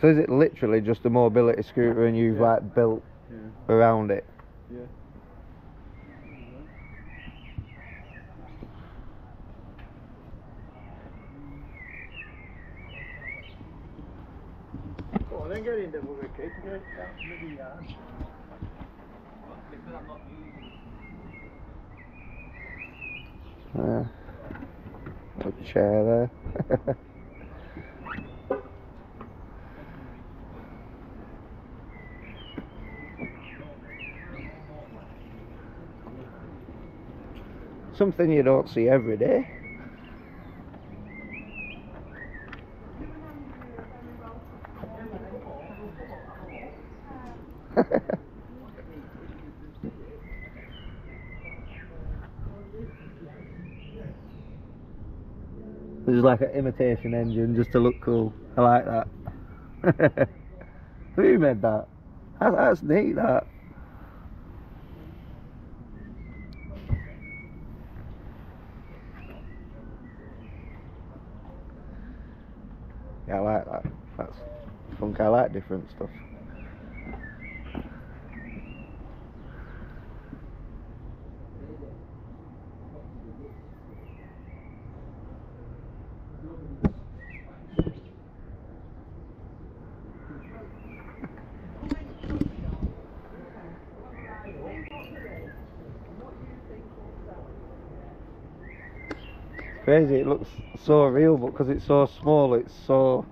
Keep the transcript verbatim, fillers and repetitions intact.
So is it literally just a mobility scooter and you've yeah. like built yeah. around it? Yeah. Well, I think I need to move a cake here. That's really hard. Yeah. A chair there. Something you don't see every day. This is like an imitation engine just to look cool. I like that. Who made that? That's, that's neat, that. Yeah, I like that. That's funk. I like different stuff. Crazy, it looks so real, but because it's so small, it's so